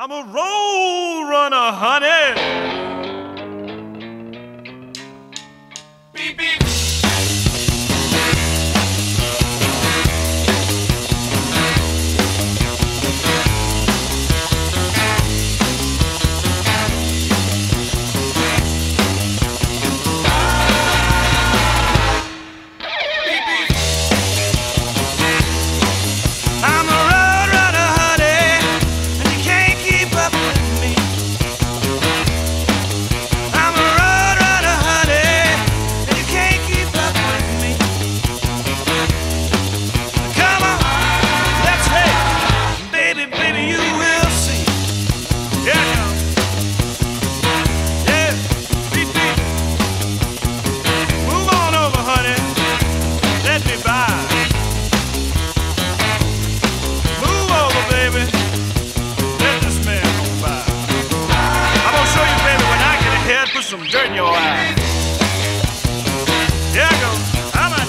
I'm a road runner, honey. Beep, beep. Some dirt in your eyes. There I go. I'm out.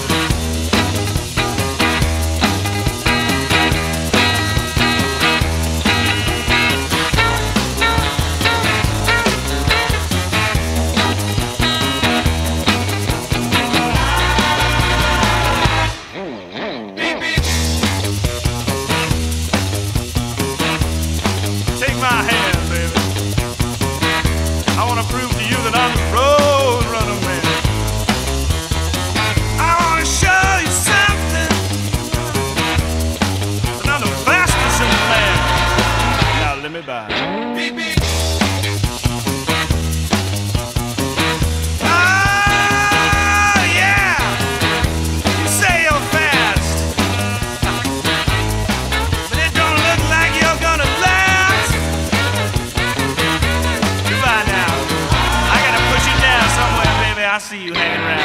Take my hand, baby. I want to prove to you that I'm the road runner, man. I wanna show you something, that I'm the fastest in the land. Now let me by. Beep, beep. Oh yeah, you say you're fast, but it don't look like you're gonna last. Goodbye now. I see you hanging around.